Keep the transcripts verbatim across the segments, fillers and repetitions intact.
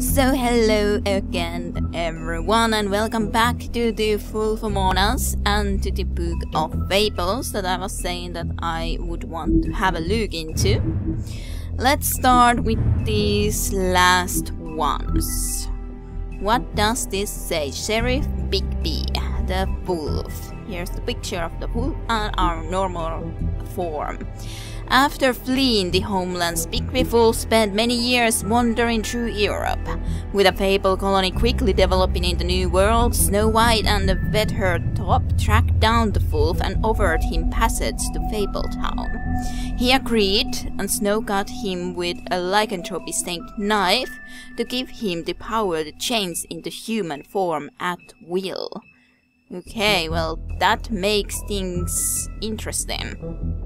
So hello again everyone, and welcome back to the Fulfomonas and to the Book of Fables that I was saying that I would want to have a look into. Let's start with these last ones. What does this say? Sheriff Bigby, the wolf. Here's the picture of the wolf and our normal form. After fleeing the homelands, Bigby Wolf spent many years wandering through Europe, with a fable colony quickly developing in the New World. Snow White and the Red-Haired Top tracked down the wolf and offered him passage to Fabletown. He agreed, and Snow cut him with a lycanthropy-stained knife to give him the power to change into human form at will. Okay, well, that makes things interesting.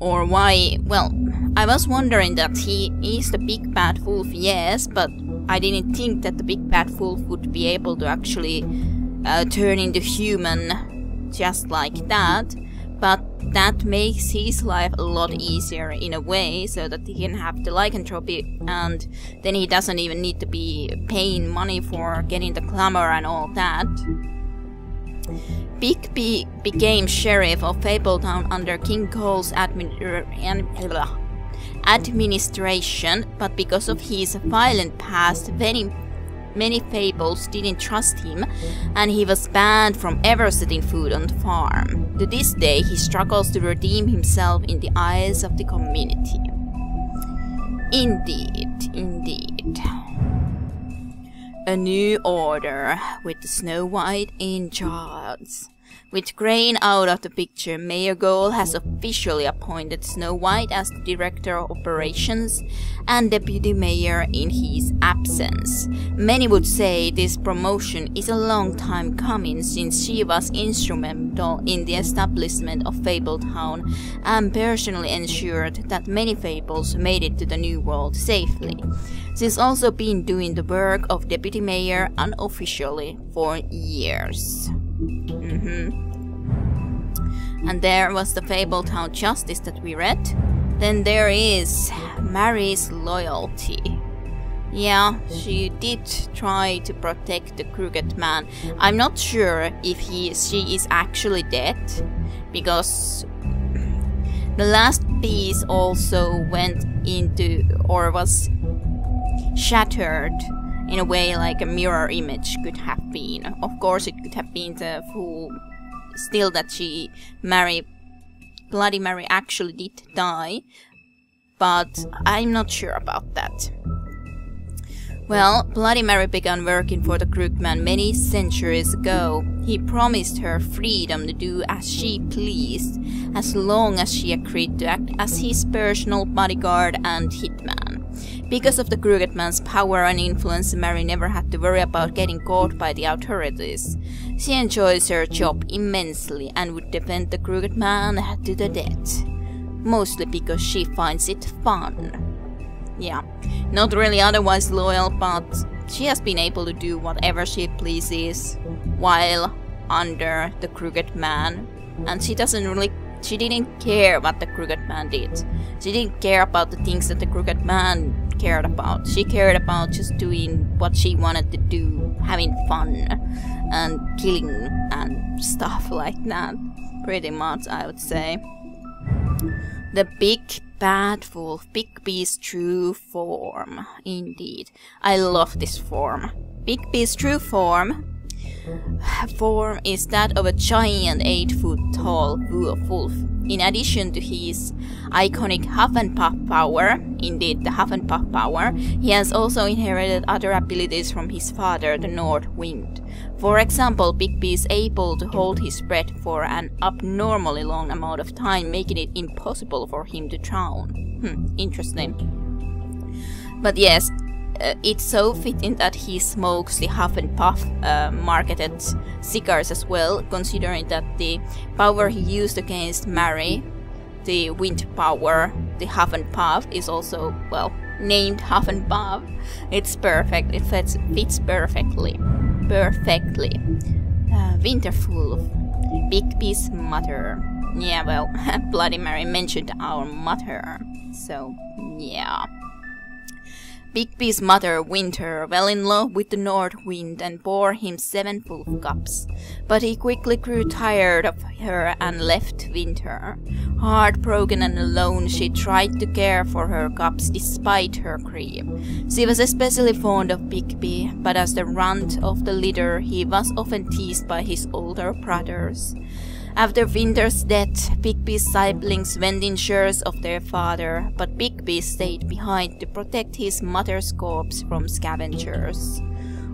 Or why, well, I was wondering that he is the big bad wolf, yes, but I didn't think that the big bad wolf would be able to actually uh, turn into human just like that, but that makes his life a lot easier in a way, so that he can have the lycanthropy and then he doesn't even need to be paying money for getting the glamour and all that. Bigby became sheriff of Fabletown under King Cole's admi administration, but because of his violent past, many, many fables didn't trust him, and he was banned from ever setting foot on the farm. To this day, he struggles to redeem himself in the eyes of the community. Indeed, indeed. A new order, with Snow White in charge. With Crane out of the picture, Mayor Cole has officially appointed Snow White as the Director of Operations and Deputy Mayor in his absence. Many would say this promotion is a long time coming, since she was instrumental in the establishment of Fabletown and personally ensured that many fables made it to the New World safely. She's also been doing the work of Deputy Mayor unofficially for years. Mm-hmm. And there was the Fabletown Justice that we read. Then there is Mary's loyalty. Yeah, she did try to protect the Crooked Man. I'm not sure if he, she is actually dead, because the last piece also went into, or was shattered in a way like a mirror image could have been. Of course it could have been the fool still that she, Mary, Bloody Mary actually did die, but I'm not sure about that. Well, Bloody Mary began working for the Crooked Man many centuries ago. He promised her freedom to do as she pleased, as long as she agreed to act as his personal bodyguard and hitman. Because of the Crooked Man's power and influence, Mary never had to worry about getting caught by the authorities. She enjoys her job immensely and would defend the Crooked Man to the death. Mostly because she finds it fun. Yeah, not really otherwise loyal, but she has been able to do whatever she pleases while under the Crooked Man. And she doesn't really She didn't care what the Crooked Man did. She didn't care about the things that the Crooked Man cared about. She cared about just doing what she wanted to do, having fun and killing and stuff like that. Pretty much, I would say. The big bad wolf, Bigby's true form. Indeed. I love this form. Bigby's true form form is that of a giant eight foot tall wolf. In addition to his iconic huff and puff power, indeed the huff and puff power, he has also inherited other abilities from his father, the North Wind. For example, Bigby is able to hold his breath for an abnormally long amount of time, making it impossible for him to drown. Hmm, interesting. But yes, Uh, it's so fitting that he smokes the Huff and Puff uh, marketed cigars as well, considering that the power he used against Mary, the wind power, the Huff and Puff, is also, well, named Huff and Puff. It's perfect, it fits, fits perfectly. Perfectly. Uh, Winterfool, Bigby's mother. Yeah, well, Bloody Mary mentioned our mother, so yeah. Bigby's mother, Winter, fell in love with the North Wind and bore him seven full cups, but he quickly grew tired of her and left Winter. Heartbroken and alone, she tried to care for her cups despite her grief. She was especially fond of Bigby, but as the runt of the litter, he was often teased by his older brothers. After Winter's death, Bigby's siblings went in search of their father, but Bigby stayed behind to protect his mother's corpse from scavengers.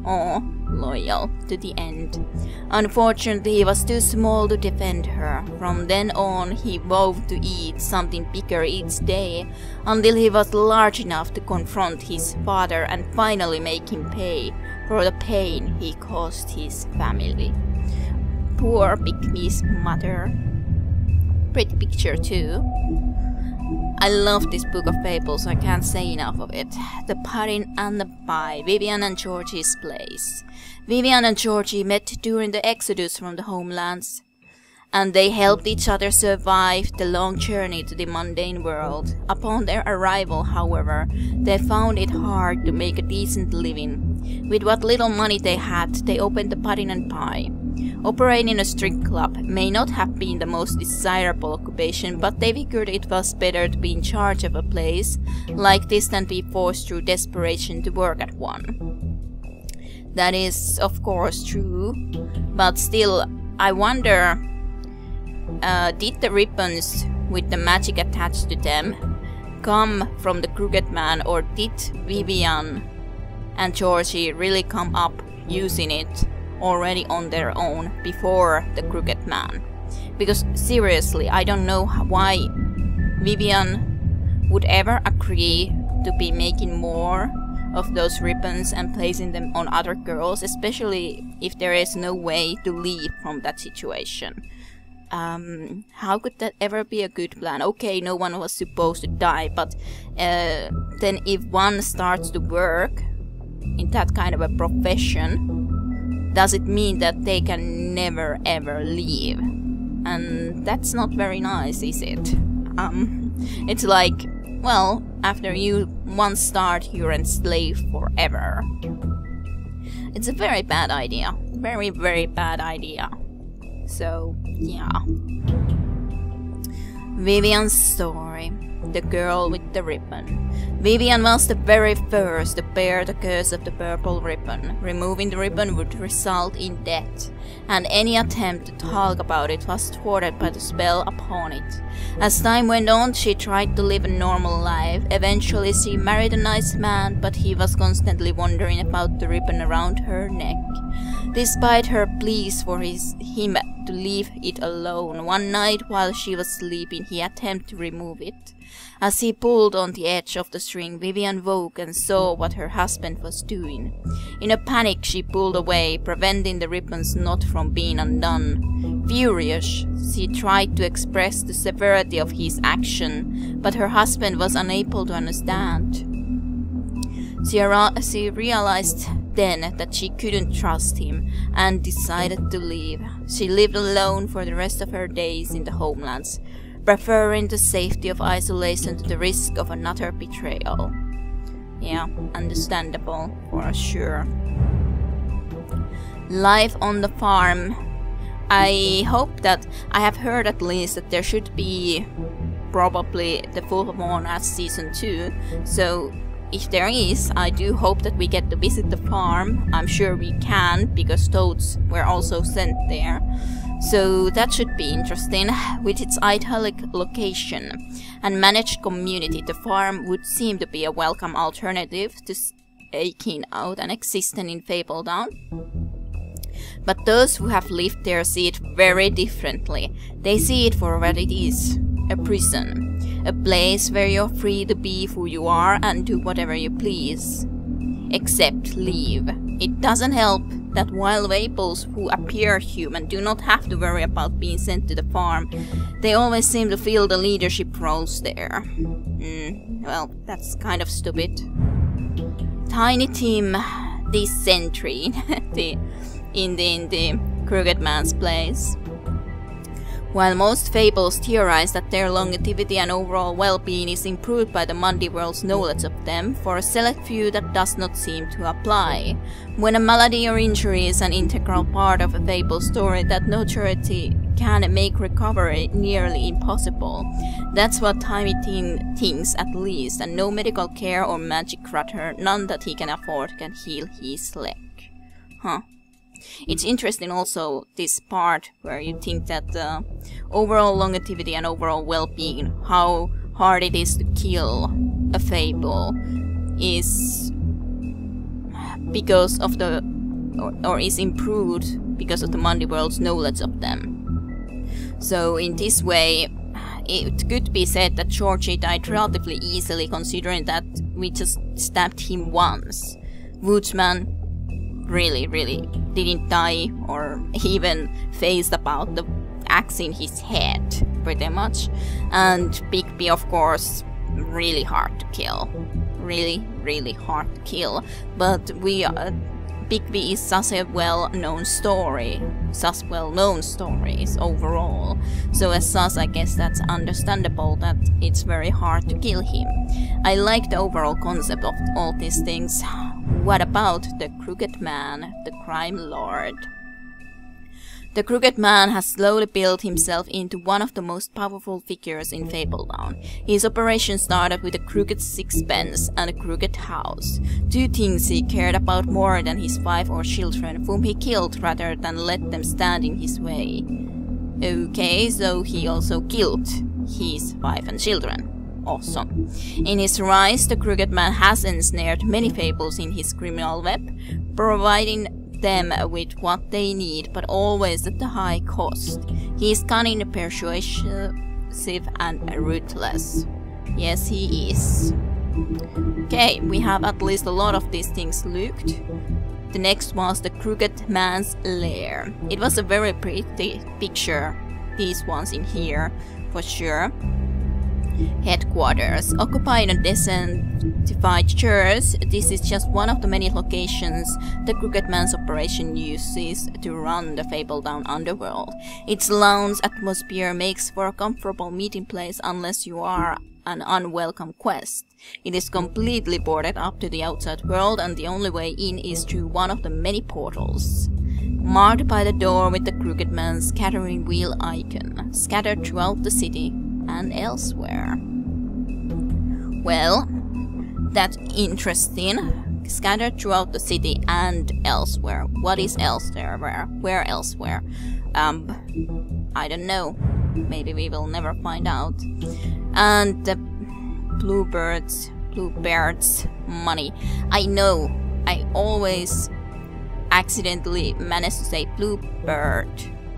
Aw, loyal to the end. Unfortunately, he was too small to defend her. From then on, he vowed to eat something bigger each day, until he was large enough to confront his father and finally make him pay for the pain he caused his family. Poor Bigby's mother. Pretty picture too. I love this book of fables, I can't say enough of it. The Pudding and the Pie, Vivian and Georgie's Place. Vivian and Georgie met during the exodus from the homelands, and they helped each other survive the long journey to the mundane world. Upon their arrival, however, they found it hard to make a decent living. With what little money they had, they opened the Pudding and Pie. Operating a strip club may not have been the most desirable occupation, but they figured it was better to be in charge of a place like this than be forced through desperation to work at one. That is, of course, true, but still, I wonder, uh, did the ribbons with the magic attached to them come from the Crooked Man, or did Vivian and Georgie really come up using it already on their own before the Crooked Man? Because seriously, I don't know why Vivian would ever agree to be making more of those ribbons and placing them on other girls, especially if there is no way to leave from that situation. Um, how could that ever be a good plan? Okay, no one was supposed to die, but uh, then if one starts to work in that kind of a profession, does it mean that they can never ever leave? And that's not very nice, is it? Um, it's like, well, after you once start, you're enslaved forever. It's a very bad idea. Very, very bad idea. So, yeah. Vivian's story. The girl with the ribbon. Vivian was the very first to bear the curse of the purple ribbon. Removing the ribbon would result in death, and any attempt to talk about it was thwarted by the spell upon it. As time went on, she tried to live a normal life. Eventually she married a nice man, but he was constantly wandering about the ribbon around her neck. Despite her pleas for his, him to leave it alone, one night while she was sleeping, he attempted to remove it. As he pulled on the edge of the string, Vivian woke and saw what her husband was doing. In a panic, she pulled away, preventing the ribbon's knot from being undone. Furious, she tried to express the severity of his action, but her husband was unable to understand. She, she realized then that she couldn't trust him and decided to leave. She lived alone for the rest of her days in the homelands, preferring the safety of isolation to the risk of another betrayal. Yeah, understandable for sure. Life on the farm. I hope that I have heard at least that there should be probably the Fulfomonas season two, so if there is, I do hope that we get to visit the farm. I'm sure we can, because toads were also sent there. So that should be interesting. With its idyllic location and managed community, the farm would seem to be a welcome alternative to staking out an existence in Fabletown. But those who have lived there see it very differently. They see it for what it is. A prison. A place where you're free to be who you are and do whatever you please. Except leave. It doesn't help that wild fables who appear human do not have to worry about being sent to the farm. They always seem to fill the leadership roles there. Mm, well, that's kind of stupid. Tiny Tim, the sentry in the, in the Crooked Man's place, While most fables theorize that their longevity and overall well-being is improved by the Mundiworld's knowledge of them, for a select few that does not seem to apply. When a malady or injury is an integral part of a fable story that no charity can make recovery nearly impossible. That's what Timmy Tin thinks at least, and no medical care or magic crater, none that he can afford, can heal his leg. Huh. It's interesting also this part where you think that uh, overall longevity and overall well-being, how hard it is to kill a fable, is because of the or, or is improved because of the Mundiworld's knowledge of them. So in this way, it could be said that Georgie died relatively easily, considering that we just stabbed him once. Woodsman really, really didn't die or even phased about the axe in his head, pretty much. And Bigby, of course, really hard to kill. Really, really hard to kill. But we are... Bigby is such a well-known story, such well-known stories overall, so as such I guess that's understandable that it's very hard to kill him. I like the overall concept of all these things. What about the Crooked Man, the Crime Lord? The Crooked Man has slowly built himself into one of the most powerful figures in Fabletown. His operation started with a crooked sixpence and a crooked house. Two things he cared about more than his wife or children, whom he killed rather than let them stand in his way. Okay, so he also killed his wife and children. Awesome. In his rise, the Crooked Man has ensnared many fables in his criminal web, providing them with what they need, but always at the high cost. He is cunning, persuasive, and ruthless. Yes, he is. Okay, we have at least a lot of these things looked. The next was the Crooked Man's Lair. It was a very pretty picture, these ones in here, for sure. Headquarters. Occupying a desertified church, this is just one of the many locations the Crooked Man's operation uses to run the Fabletown underworld. Its lounge atmosphere makes for a comfortable meeting place unless you are an unwelcome quest. It is completely boarded up to the outside world, and the only way in is through one of the many portals. Marked by the door with the Crooked Man's scattering wheel icon, scattered throughout the city and elsewhere. Well, that's interesting. Scattered throughout the city and elsewhere. What is elsewhere? Where, where elsewhere? Um, I don't know. Maybe we will never find out. And the Bluebeard's, Bluebeard's money. I know, I always accidentally manage to say Bluebird,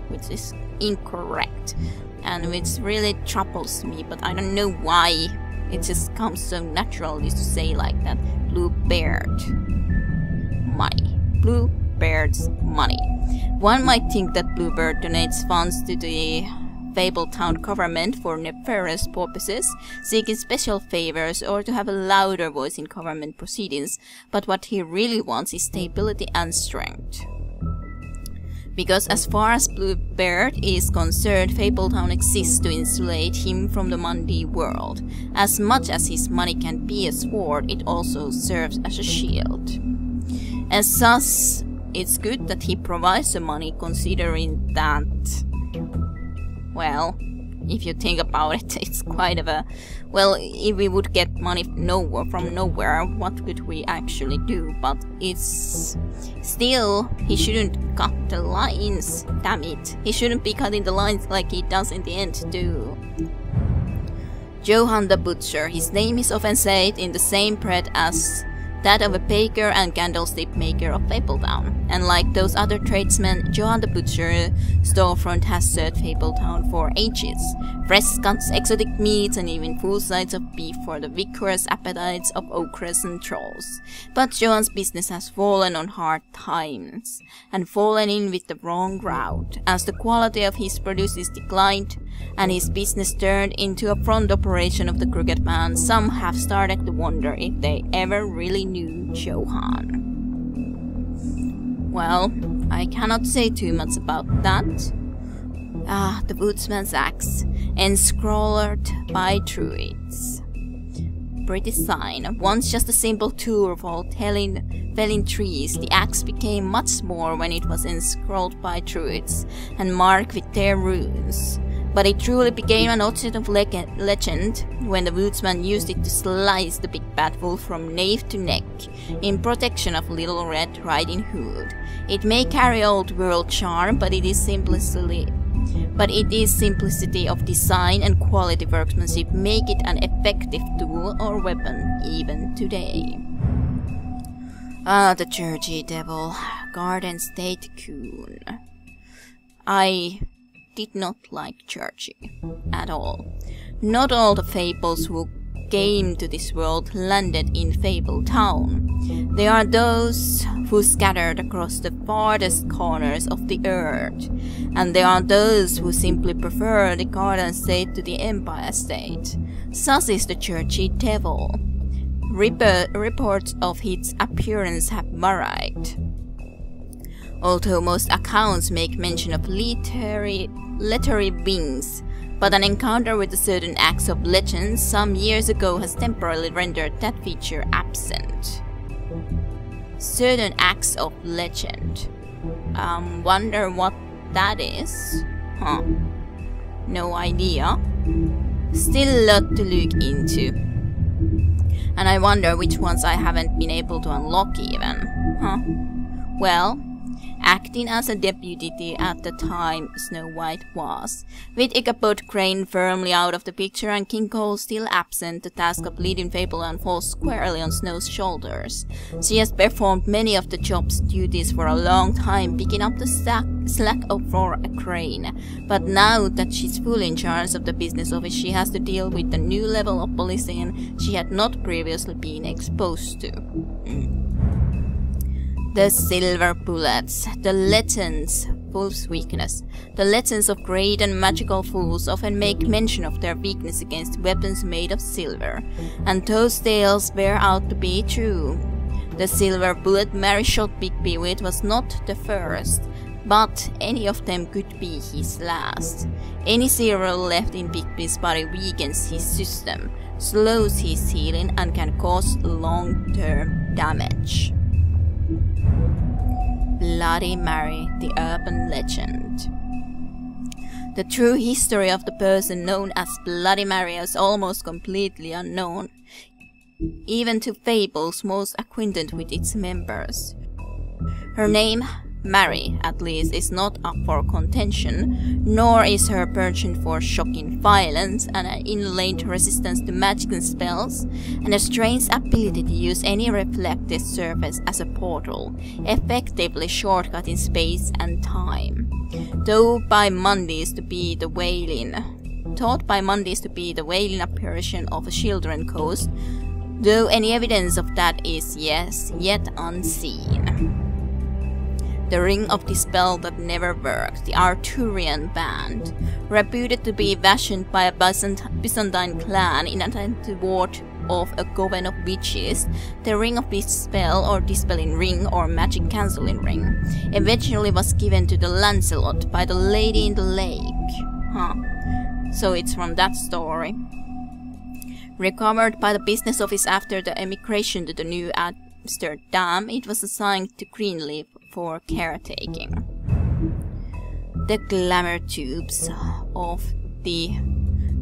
which is incorrect. And which really troubles me, but I don't know why it just comes so naturally to say like that. Bluebeard money. Bluebeard's money. One might think that Bluebeard donates funds to the Fabletown government for nefarious purposes, seeking special favors, or to have a louder voice in government proceedings, but what he really wants is stability and strength. Because as far as Bluebeard is concerned, Fabletown exists to insulate him from the Mundi world. As much as his money can be a sword, it also serves as a shield. As such, it's good that he provides the money, considering that... well, if you think about it, it's quite of a... well, if we would get money nowhere, from nowhere, what could we actually do? But it's... still, he shouldn't cut the lines, damn it. He shouldn't be cutting the lines like he does in the end, too. Johann the Butcher. His name is often said in the same breath as that of a baker and candlestick maker of Fabletown. And like those other tradesmen, Johann the Butcher's storefront has served Fabletown for ages. Fresh cuts, exotic meats, and even full sides of beef for the vigorous appetites of ogres and trolls. But Johan's business has fallen on hard times, and fallen in with the wrong crowd, as the quality of his produces declined, and his business turned into a front operation of the Crooked Man. Some have started to wonder if they ever really knew Johann. Well, I cannot say too much about that. Ah, the Woodsman's axe, enscrolled by druids. Pretty sign. Once just a simple tool for felling, felling trees, the axe became much more when it was enscrolled by druids and marked with their runes. But it truly became an object of le legend when the woodsman used it to slice the big bad wolf from nape to neck in protection of Little Red Riding Hood. It may carry old world charm, but it is simplicity, but it is simplicity of design and quality workmanship make it an effective tool or weapon even today. Ah, the Jersey Devil, Garden State Coon. I did not like Georgie at all. Not all the fables who came to this world landed in Fabletown. There are those who scattered across the farthest corners of the earth, and there are those who simply prefer the Garden State to the Empire State. Such is the Jersey Devil. Report, reports of his appearance have varied. Although most accounts make mention of literary, literary beings, but an encounter with a certain axe of legend some years ago has temporarily rendered that feature absent. Certain axe of legend. Um, wonder what that is? Huh. No idea. Still a lot to look into. And I wonder which ones I haven't been able to unlock even. Huh. Well, acting as a deputy at the time Snow White was. With Ichabod Crane firmly out of the picture and King Cole still absent, the task of leading Fabletown falls squarely on Snow's shoulders. She has performed many of the job's duties for a long time, picking up the slack, slack for a Crane. But now that she's fully in charge of the business office, she has to deal with a new level of policing she had not previously been exposed to. Mm. The silver bullets, the legends, wolf's weakness. The legends of great and magical fools often make mention of their weakness against weapons made of silver, and those tales bear out to be true. The silver bullet Mary shot Bigby with was not the first, but any of them could be his last. Any zero left in Bigby's body weakens his system, slows his healing, and can cause long-term damage. Bloody Mary, the urban legend. The true history of the person known as Bloody Mary is almost completely unknown, even to fables most acquainted with its members. Her name, Mary, at least, is not up for contention, nor is her penchant for shocking violence and an inlaid resistance to magic and spells, and a strange ability to use any reflected surface as a portal, effectively shortcutting space and time. Though by Mondays to be the wailing, taught by Mondays to be the wailing apparition of a children ghost, though any evidence of that is yes, yet unseen. The ring of the spell that never worked, the Arthurian band, reputed to be fashioned by a Byzantine clan in an attempt to ward off a coven of witches, the ring of this spell or dispelling ring or magic cancelling ring, eventually was given to the Lancelot by the lady in the lake. Huh. So it's from that story. Recovered by the business office after the emigration to the New Amsterdam, it was assigned to Greenleaf for caretaking. The glamour tubes of the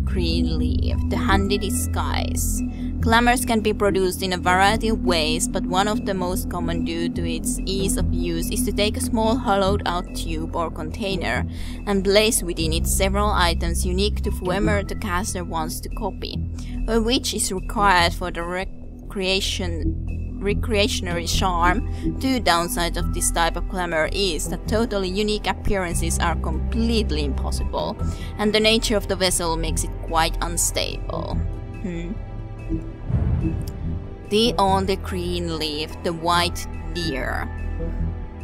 Greenleaf, the handy disguise. Glamours can be produced in a variety of ways, but one of the most common due to its ease of use is to take a small hollowed out tube or container and place within it several items unique to whoever the caster wants to copy, or which is required for the recreation recreationary charm. Two downsides of this type of glamour is that totally unique appearances are completely impossible, and the nature of the vessel makes it quite unstable. Hmm. The on the green leaf, the white deer.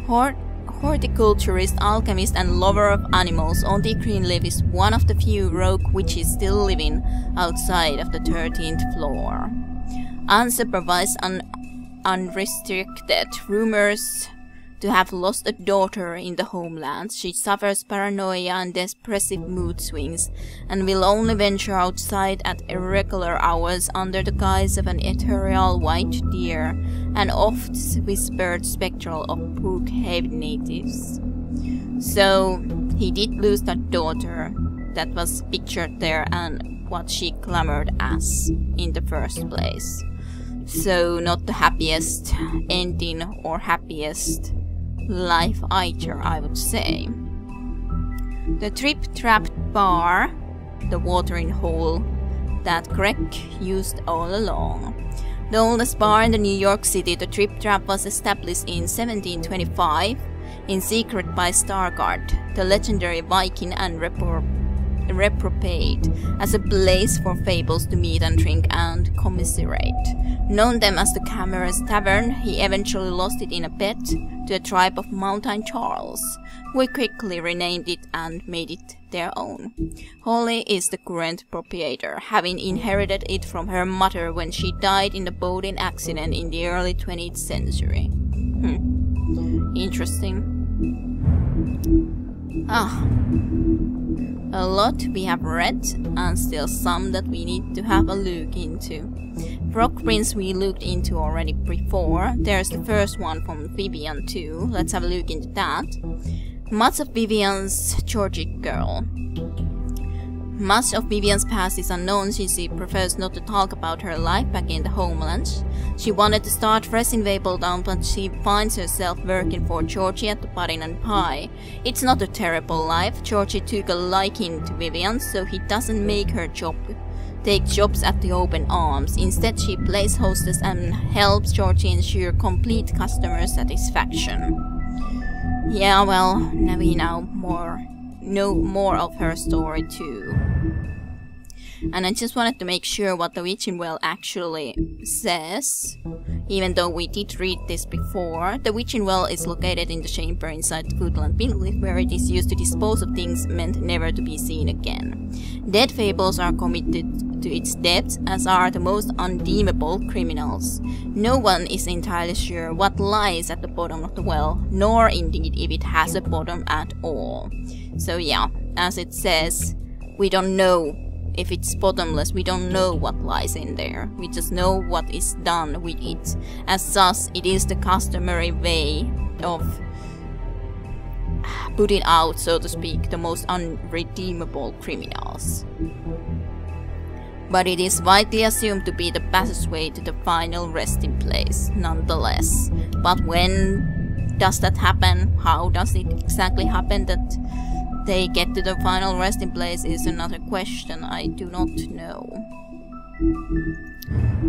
Hort Horticulturist, alchemist, and lover of animals, Auntie Greenleaf is one of the few rogue witches still living outside of the thirteenth floor. Unsupervised and unrestricted rumors to have lost a daughter in the homeland, she suffers paranoia and depressive mood swings, and will only venture outside at irregular hours under the guise of an ethereal white deer, and oft whispered spectral of Brookhaven natives. So, he did lose that daughter that was pictured there and what she clamored as in the first place. So, not the happiest ending or happiest life either, I would say. The Trip Trap bar, the watering hole that Greg used all along. The oldest bar in the New York City, the Trip Trap was established in seventeen twenty-five in secret by Stargard, the legendary Viking and repro reprobate, as a place for fables to meet and drink and commiserate. Known them as the Camera's Tavern, he eventually lost it in a bet to a tribe of Mountain Charles, who quickly renamed it and made it their own. Holly is the current proprietor, having inherited it from her mother when she died in a boating accident in the early twentieth century. Hmm. Interesting. Ah. A lot we have read, and still some that we need to have a look into. Rock prints we looked into already before. There's the first one from Vivian too, let's have a look into that. Much of Vivian's Georgie girl. Much of Vivian's past is unknown since she prefers not to talk about her life back in the homeland. She wanted to start fresh in Fabletown, but she finds herself working for Georgie at the Pudding and Pie. It's not a terrible life. Georgie took a liking to Vivian, so he doesn't make her job take jobs at the open arms. Instead, she plays hostess and helps Georgie ensure complete customer satisfaction. Yeah, well, now we know more. know more of her story too. And I just wanted to make sure what the Witching Well actually says, even though we did read this before. The Witching Well is located in the chamber inside the Foodland Bigleaf, where it is used to dispose of things meant never to be seen again. Dead fables are committed to its depths, as are the most undeemable criminals. No one is entirely sure what lies at the bottom of the well, nor indeed if it has a bottom at all. So yeah, as it says, we don't know if it's bottomless, we don't know what lies in there. We just know what is done with it. As such, it is the customary way of putting out, so to speak, the most unredeemable criminals. But it is widely assumed to be the passageway to the final resting place, nonetheless. But when does that happen? How does it exactly happen that they get to the final resting place is another question. I do not know.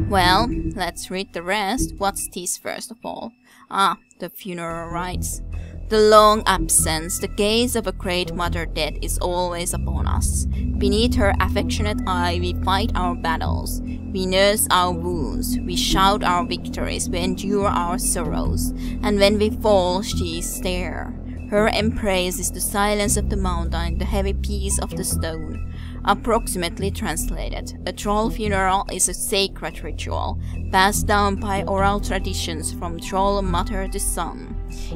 Well, let's read the rest. What's this first of all? Ah, the funeral rites. The long absence, the gaze of a great mother dead is always upon us. Beneath her affectionate eye we fight our battles, we nurse our wounds, we shout our victories, we endure our sorrows, and when we fall she is there. Her embrace is the silence of the mountain, the heavy peace of the stone. Approximately translated, a troll funeral is a sacred ritual, passed down by oral traditions from troll mother to son.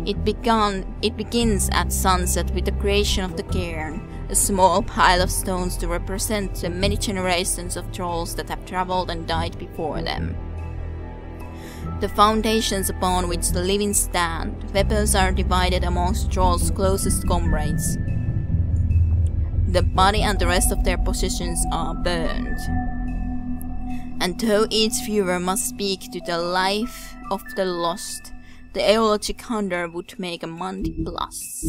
It, begun, it begins at sunset with the creation of the cairn, a small pile of stones to represent the many generations of trolls that have traveled and died before them. The foundations upon which the living stand, weapons are divided amongst trolls' closest comrades. The body and the rest of their possessions are burned. And though each viewer must speak to the life of the lost, the eulogic hunter would make a Monday plus.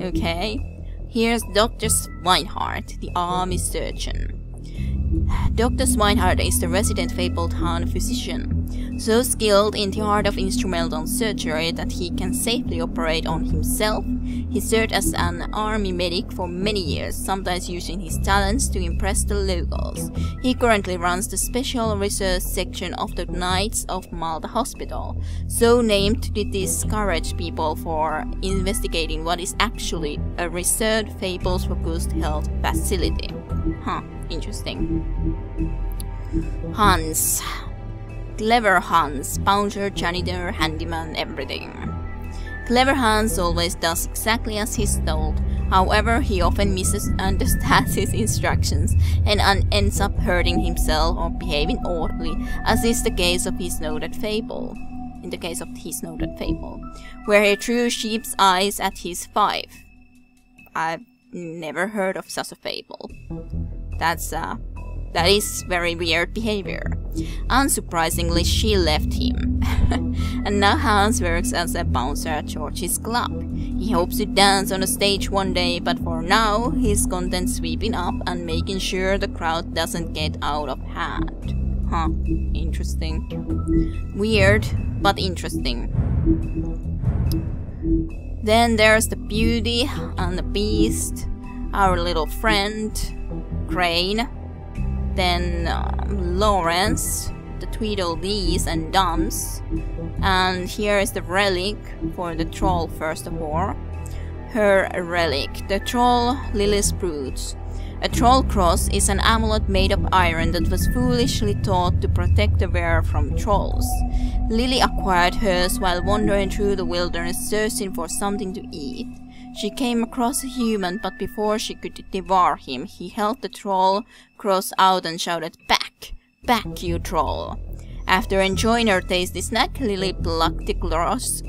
Okay, here's Doctor Swinehart, the army surgeon. Doctor Swinehart is the resident Fabletown physician, so skilled in the art of instrumental surgery that he can safely operate on himself. He served as an army medic for many years, sometimes using his talents to impress the locals. He currently runs the special research section of the Knights of Malta Hospital, so named to discourage people for investigating what is actually a research fables-focused health facility. Huh. Interesting. Hans. Clever Hans, bouncer, janitor, handyman, everything. Clever Hans always does exactly as he's told, however he often misunderstands his instructions and un ends up hurting himself or behaving oddly, as is the case of his noted fable. In the case of his noted fable, where he threw sheep's eyes at his wife. I've never heard of such a fable. That's uh, that is very weird behavior. Unsurprisingly, she left him, and now Hans works as a bouncer at Georgie's club. He hopes to dance on a stage one day, but for now, he's content sweeping up and making sure the crowd doesn't get out of hand. Huh, interesting. Weird, but interesting. Then there's the Beauty and the Beast, our little friend, Crane, then uh, Lawrence, the Tweedledees and Dumps, and here is the relic for the troll first of all. Her relic, the troll Lily's broods. A troll cross is an amulet made of iron that was foolishly thought to protect the wearer from trolls. Lily acquired hers while wandering through the wilderness searching for something to eat. She came across a human, but before she could devour him, he held the troll cross out and shouted, "Back! Back, you troll!" After enjoying her tasty snack, Lily plucked the cross.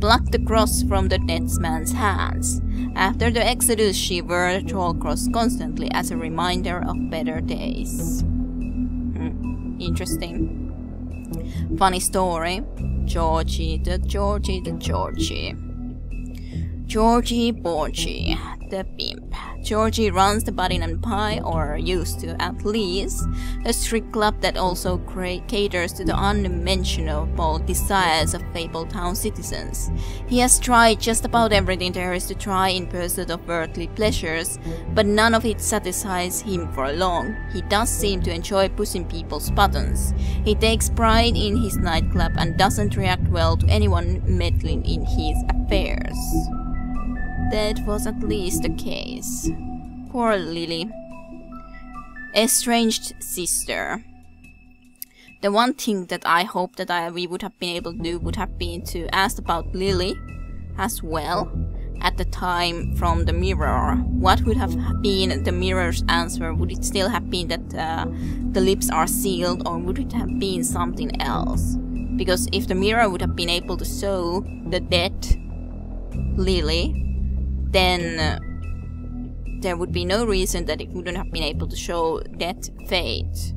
Plucked the cross from the deadsman's hands. After the exodus, she wore the troll cross constantly as a reminder of better days. Hmm. Interesting. Funny story. Georgie, the Georgie, the Georgie. Georgie Borgie, the pimp. Georgie runs the Pudding and Pie, or used to at least, a street club that also caters to the unmentionable desires of Fabletown citizens. He has tried just about everything there is to try in pursuit of earthly pleasures, but none of it satisfies him for long. He does seem to enjoy pushing people's buttons. He takes pride in his nightclub and doesn't react well to anyone meddling in his affairs. That was at least the case. Poor Lily. Estranged sister. The one thing that I hope that I, we would have been able to do would have been to ask about Lily as well at the time from the mirror. What would have been the mirror's answer? Would it still have been that uh, the lips are sealed, or would it have been something else? Because if the mirror would have been able to show the dead Lily, then uh, there would be no reason that it wouldn't have been able to show that Fate.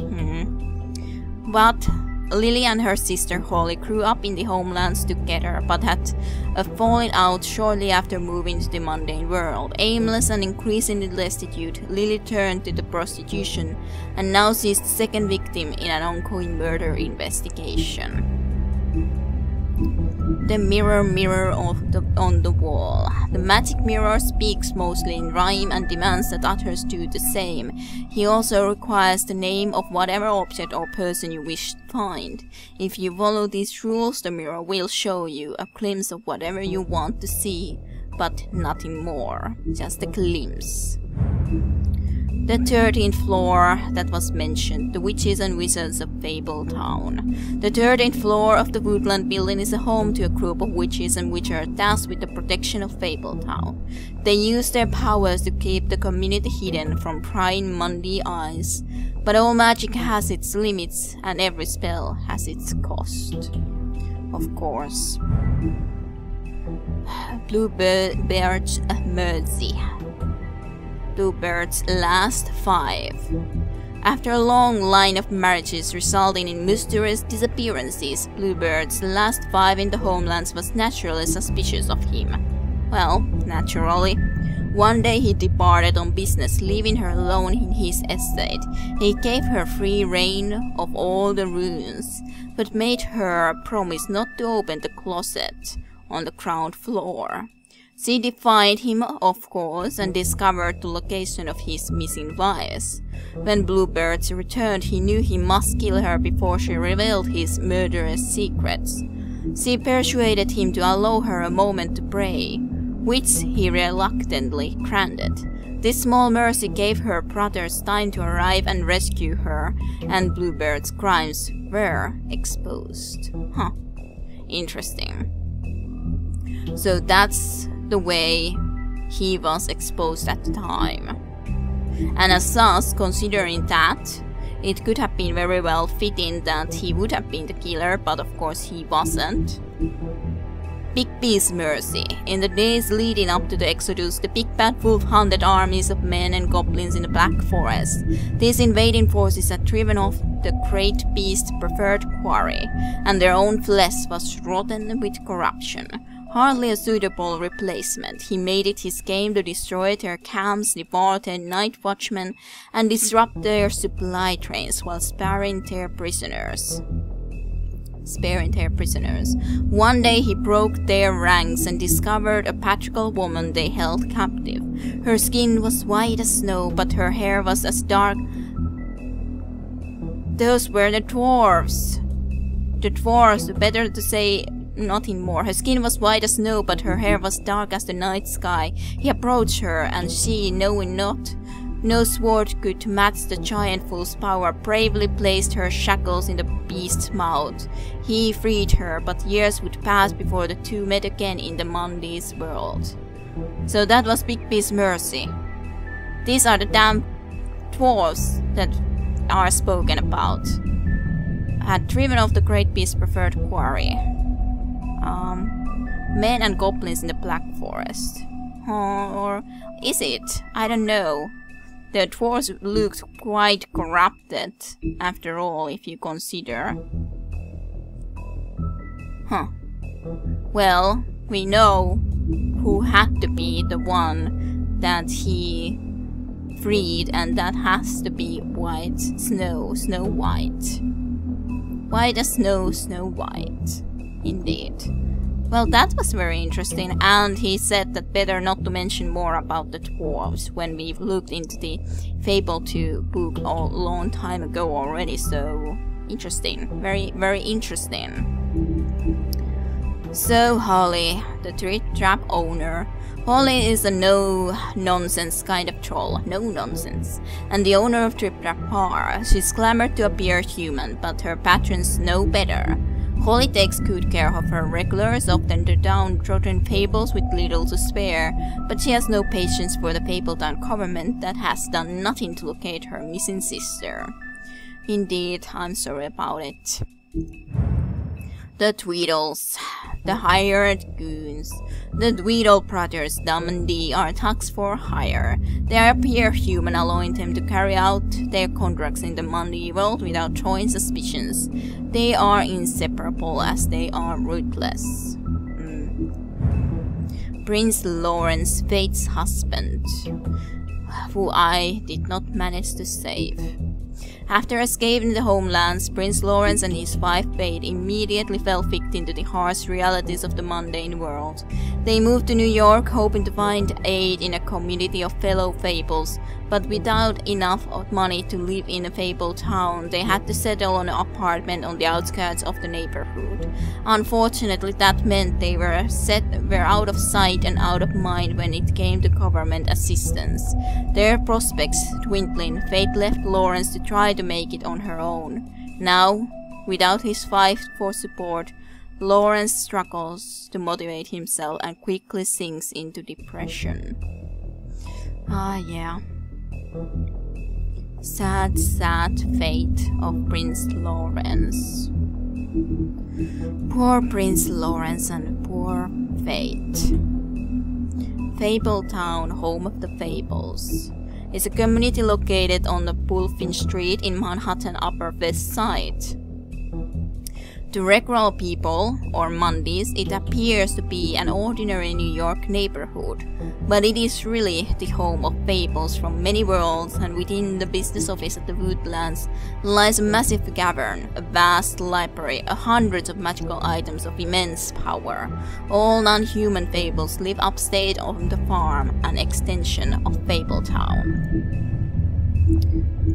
Mm-hmm. But Lily and her sister Holly grew up in the homelands together, but had a falling out shortly after moving to the mundane world. Aimless and increasingly destitute, Lily turned to the prostitution and now she's the second victim in an ongoing murder investigation. The mirror, mirror of the, on the wall. The magic mirror speaks mostly in rhyme and demands that others do the same. He also requires the name of whatever object or person you wish to find. If you follow these rules, the mirror will show you a glimpse of whatever you want to see, but nothing more. Just a glimpse. The thirteenth floor that was mentioned, the witches and wizards of Fabletown. The thirteenth floor of the Woodland building is a home to a group of witches and witchers tasked with the protection of Fabletown. They use their powers to keep the community hidden from prying Monday eyes, but all magic has its limits and every spell has its cost. Of course. Bluebeard's Mercy. Bluebeard's last five. After a long line of marriages resulting in mysterious disappearances, Bluebeard's last five in the homelands was naturally suspicious of him. Well, naturally. One day he departed on business, leaving her alone in his estate. He gave her free rein of all the ruins, but made her promise not to open the closet on the ground floor. She defied him, of course, and discovered the location of his missing wives. When Bluebeard returned, he knew he must kill her before she revealed his murderous secrets. She persuaded him to allow her a moment to pray, which he reluctantly granted. This small mercy gave her brothers time to arrive and rescue her, and Bluebeard's crimes were exposed. Huh. Interesting. So that's the way he was exposed at the time. And as such, considering that, it could have been very well fitting that he would have been the killer, but of course he wasn't. Bigby's mercy. In the days leading up to the Exodus, the Big Bad Wolf hunted armies of men and goblins in the Black Forest. These invading forces had driven off the great beast's preferred quarry, and their own flesh was rotten with corruption. Hardly a suitable replacement, he made it his game to destroy their camps, devour their night watchmen, and disrupt their supply trains while sparing their prisoners. Sparing their prisoners. One day he broke their ranks and discovered a patrical woman they held captive. Her skin was white as snow, but her hair was as dark. Those were the dwarves. The dwarves, better to say nothing more. Her skin was white as snow, but her hair was dark as the night sky. He approached her, and she, knowing not no sword could match the giant fool's power, bravely placed her shackles in the beast's mouth. He freed her, but years would pass before the two met again in the Monday's world. So that was Bigby's mercy. These are the damn dwarves that are spoken about. Had driven off the great beast's preferred quarry. Um, men and goblins in the Black Forest. Uh, or is it? I don't know. The dwarves looked quite corrupted, after all, if you consider. Huh. Well, we know who had to be the one that he freed, and that has to be White Snow, Snow White. White as snow, Snow White. Indeed. Well, that was very interesting, and he said that better not to mention more about the dwarves when we've looked into the Fable two book a long time ago already, so interesting. Very, very interesting. So, Holly, the Trip Trap owner. Holly is a no-nonsense kind of troll, no-nonsense, and the owner of Trip Trap Bar. She's clamored to appear human, but her patrons know better. Holly takes good care of her regulars, often the downtrodden fables with little to spare, but she has no patience for the Fabletown government that has done nothing to locate her missing sister. Indeed, I'm sorry about it. The Tweedles. The hired goons. The Tweedle brothers, Dum and Dee, are thugs for hire. They appear human, allowing them to carry out their contracts in the Monday world without drawing suspicions. They are inseparable as they are ruthless. Mm. Prince Lawrence, Fate's husband, who I did not manage to save. After escaping the homelands, Prince Lawrence and his wife Fate immediately fell victim to the harsh realities of the mundane world. They moved to New York, hoping to find aid in a community of fellow fables, but without enough money to live in a fable town, they had to settle on an apartment on the outskirts of the neighborhood. Unfortunately, that meant they were set were out of sight and out of mind when it came to government assistance. Their prospects dwindling, Fate left Lawrence to try to make it on her own. Now, without his wife for support, Lawrence struggles to motivate himself and quickly sinks into depression. Ah, yeah. Sad, sad fate of Prince Lawrence. Poor Prince Lawrence and poor Fate. Fabletown, home of the fables. It's a community located on the Bulfinch Street in Manhattan Upper West Side. To regular people, or Mondays, it appears to be an ordinary New York neighborhood, but it is really the home of fables from many worlds, and within the business office at the Woodlands lies a massive cavern, a vast library, a hundreds of magical items of immense power. All non-human fables live upstate on the farm, an extension of Fabletown.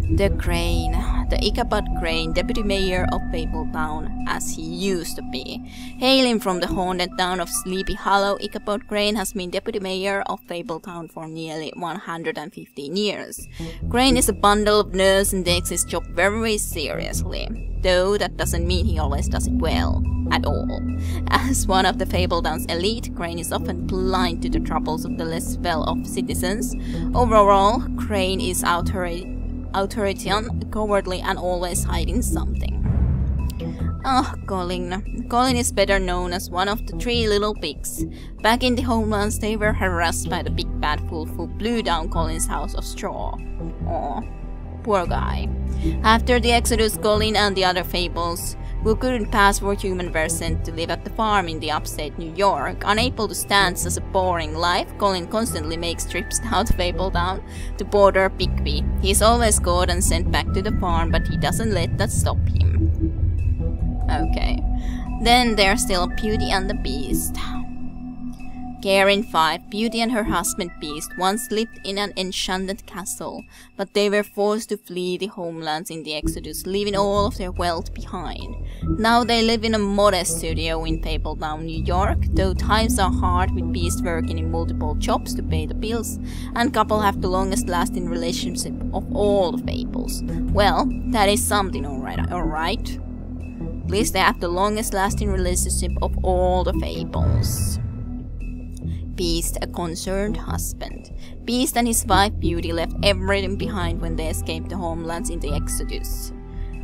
The Crane, the Ichabod Crane, deputy mayor of Fabletown, as he used to be. Hailing from the haunted town of Sleepy Hollow, Ichabod Crane has been deputy mayor of Fabletown for nearly one hundred fifteen years. Crane is a bundle of nerves and takes his job very seriously, though that doesn't mean he always does it well. At all. As one of the Fabletown's elite, Crane is often blind to the troubles of the less well-off citizens. Overall, Crane is authoritarian, cowardly, and always hiding something. Ah, oh, Colin. Colin is better known as one of the three little pigs. Back in the homelands, they were harassed by the big bad wolf who blew down Colin's house of straw. Aw, poor guy. After the Exodus, Colin and the other Fables who couldn't pass for human were sent to live at the farm in the upstate New York. Unable to stand such a boring life, Colin constantly makes trips down to Fabletown to border Bigby. He's always caught and sent back to the farm, but he doesn't let that stop him. Okay. Then there's still Beauty and the Beast. Karen five, Beauty and her husband Beast once lived in an enchanted castle, but they were forced to flee the homelands in the Exodus, leaving all of their wealth behind. Now they live in a modest studio in Fabletown, New York, though times are hard with Beast working in multiple jobs to pay the bills, and couple have the longest lasting relationship of all the Fables. Well, that is something, alright, alright? At least they have the longest lasting relationship of all the Fables. Beast, a concerned husband. Beast and his wife Beauty left everything behind when they escaped the homelands in the Exodus.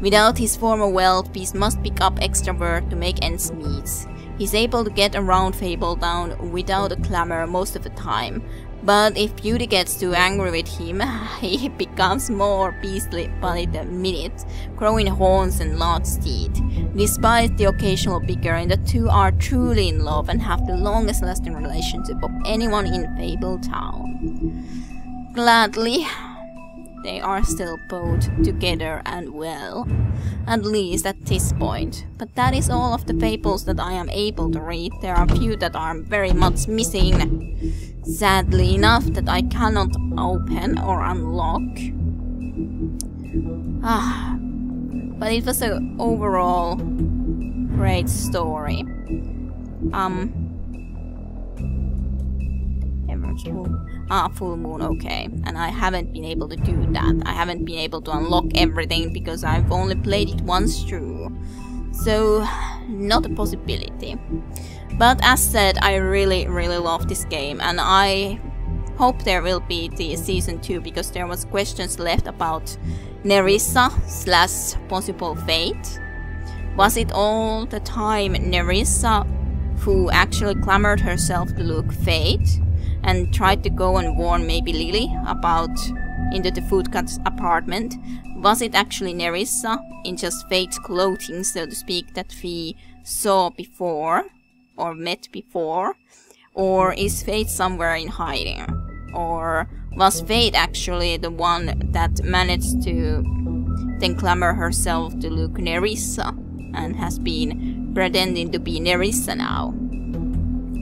Without his former wealth, Beast must pick up extra work to make ends meet. He's able to get around Fabletown without a clamor most of the time, but if Beauty gets too angry with him, he becomes more beastly by the minute, growing horns and large teeth. Despite the occasional bickering, the two are truly in love and have the longest lasting relationship of anyone in Fabletown. Gladly, they are still both together and well, at least at this point. But that is all of the fables that I am able to read. There are few that are very much missing, sadly enough, that I cannot open or unlock. Ah, but it was an overall great story. Um, Ah, full moon, okay. And I haven't been able to do that. I haven't been able to unlock everything because I've only played it once through. So, not a possibility. But as said, I really, really love this game. And I hope there will be the Season two because there was questions left about Nerissa slash possible fate. Was it all the time Nerissa who actually clamored herself to look Fate? And tried to go and warn maybe Lily about into the Woodcutter's apartment. Was it actually Nerissa in just Fate's clothing, so to speak, that we saw before or met before? Or is Fate somewhere in hiding? Or was Fate actually the one that managed to then clamor herself to look Nerissa and has been pretending to be Nerissa now?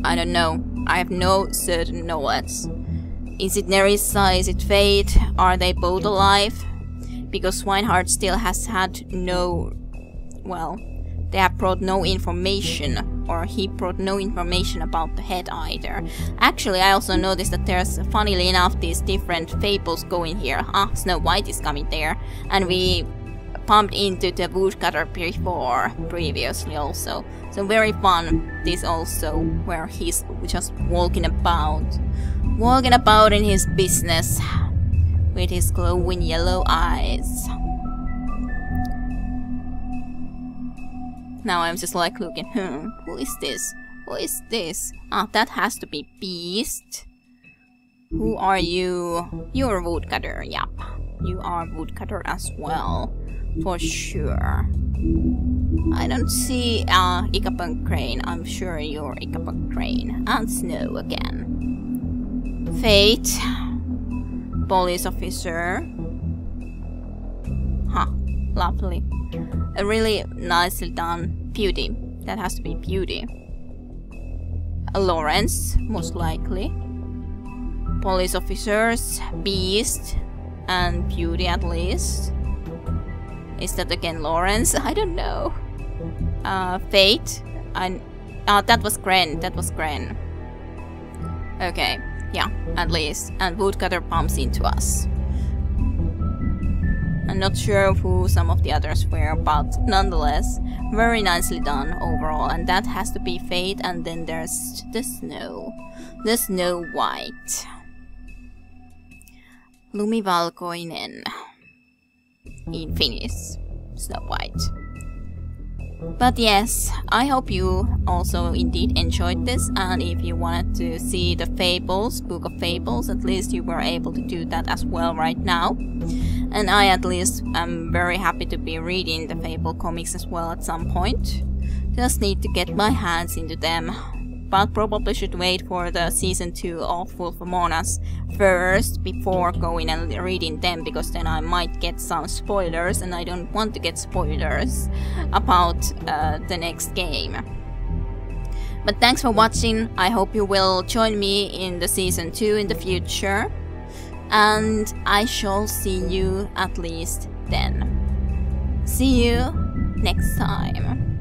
I don't know. I have no certain knowledge. Is it Nerissa? Is it Fate? Are they both alive? Because Swinehart still has had no... well, they have brought no information, or he brought no information about the head either. Actually, I also noticed that there's, funnily enough, these different fables going here. Ah, Snow White is coming there, and we pumped into the Woodcutter before, previously also. So very fun, this also, where he's just walking about. Walking about in his business, with his glowing yellow eyes. Now I'm just like looking, hmm, who is this? Who is this? Ah, that has to be Beast. Who are you? You're a Woodcutter, yep. You are Woodcutter as well. For sure. I don't see uh, Ichabod Crane. I'm sure you're Ichabod Crane. And Snow again. Fate. Police officer. Huh. Lovely. A really nicely done Beauty. That has to be Beauty. A Lawrence, most likely. Police officers. Beast. and Beauty at least. Is that again Lawrence? I don't know. Uh, Fate. I, uh, that was Crane, that was Crane. Okay, yeah, at least. And Woodcutter bumps into us. I'm not sure who some of the others were, but nonetheless, very nicely done overall. And that has to be Fate, and then there's the snow. The Snow White. Lumivalkoinen. In Finnish. Snow White. But yes, I hope you also indeed enjoyed this, and if you wanted to see the Fables, Book of Fables, at least you were able to do that as well right now. And I at least am very happy to be reading the Fable comics as well at some point. Just need to get my hands into them. But probably should wait for the season two of Fulfomonas first before going and reading them, because then I might get some spoilers and I don't want to get spoilers about uh, the next game. But thanks for watching, I hope you will join me in the season two in the future, and I shall see you at least then. See you next time.